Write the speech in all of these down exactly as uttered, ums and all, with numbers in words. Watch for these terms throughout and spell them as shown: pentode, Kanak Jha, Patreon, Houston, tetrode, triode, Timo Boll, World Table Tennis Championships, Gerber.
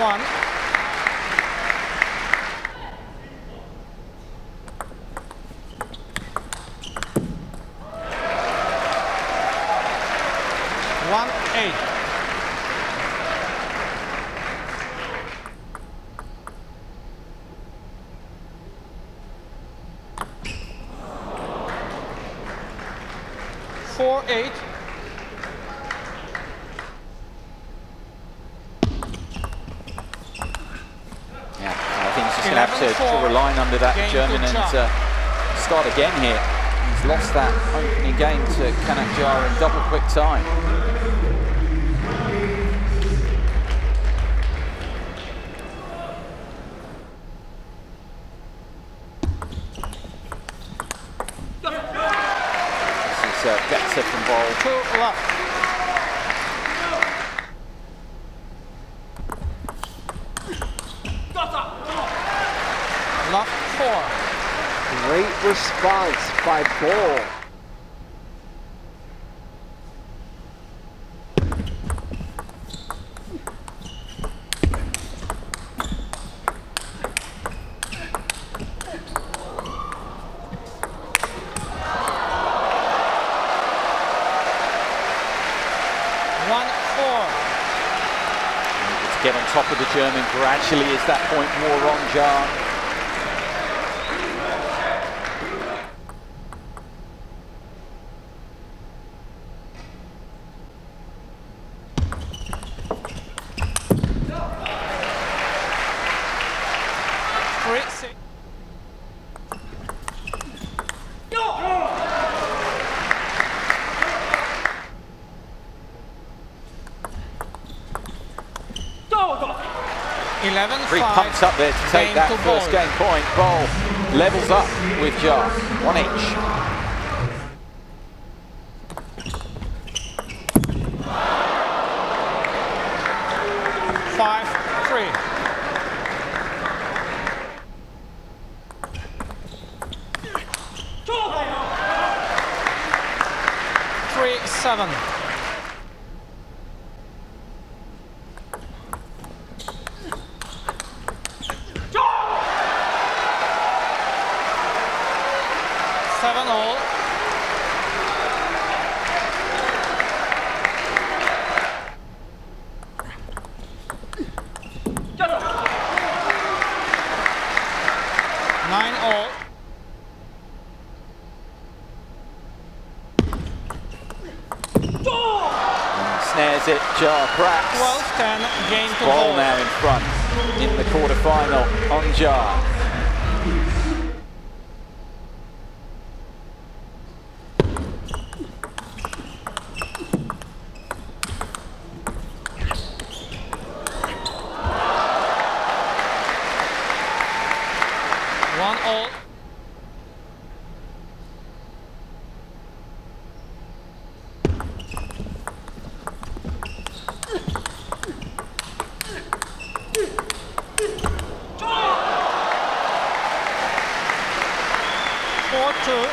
one. One eight. Four eight. Have to, to rely under that German and uh, start again here. He's lost that opening game to Kanak Jha in double quick time. This is uh, better from Boll. Two left. Love four. Great response by Boll. One four. Let's get on top of the German gradually as that point more on Jha. Three pumps up there to take that first game point. Boll levels up with Jha. One each. Five, three. Three, seven. Seven all. Nine all. Snares it, Jha cracks. twelve ten, game to Boll. Boll now in front in the quarterfinal on Jha. One all. Four two.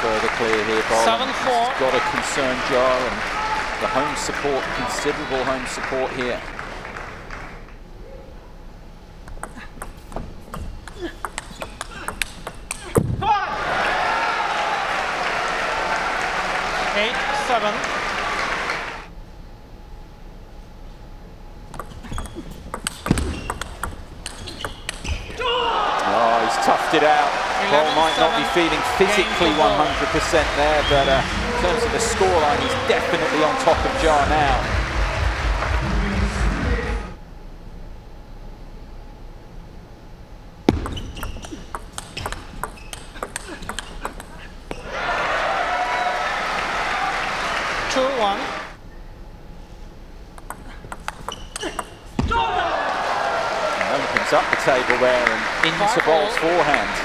Further clear here, Boll. Seven four. Got a concerned Jha. The home support, considerable home support here. Five. Eight, seven. Oh, he's toughed it out. Boll might not be feeling physically one hundred percent there, but uh, in terms of the scoreline, he's definitely on top of Jha now. two one. And opens up the table there and into Boll's forehand.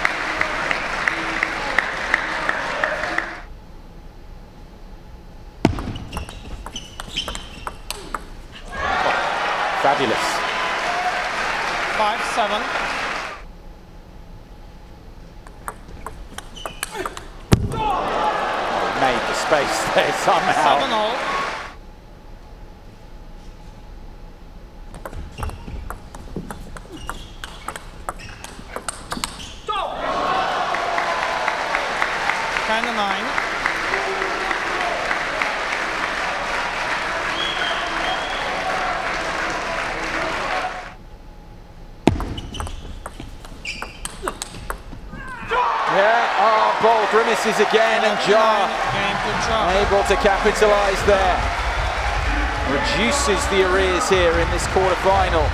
Fabulous. Five, seven. Oh! space there somehow. Seven all. Kind of nine. Yeah, oh, Boll grimaces again, and Jha able to capitalise there. Reduces the arrears here in this quarterfinal.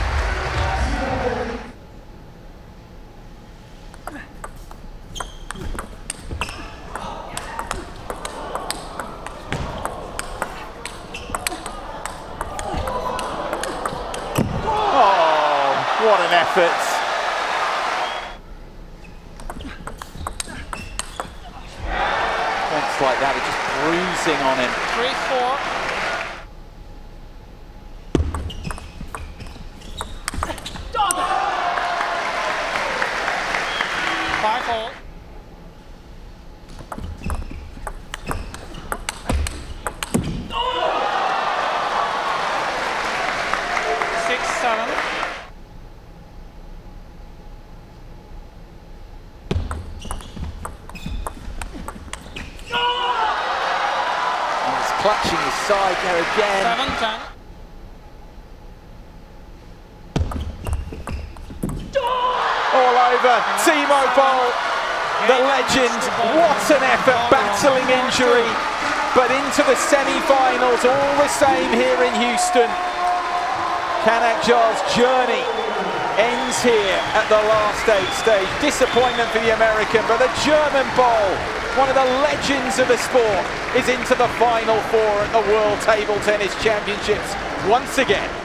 What an effort. Points like that are just bruising on him. three four. Done. Five hole. Oh. Six, seven. Clutching his side there again. Seven, ten. All over, Timo Boll, the legend. What an effort, battling injury, but into the semi-finals all the same here in Houston. Kanak Jha's journey ends here at the last eight stage. Disappointment for the American, but the German Boll, one of the legends of the sport, is into the final four at the World Table Tennis Championships once again.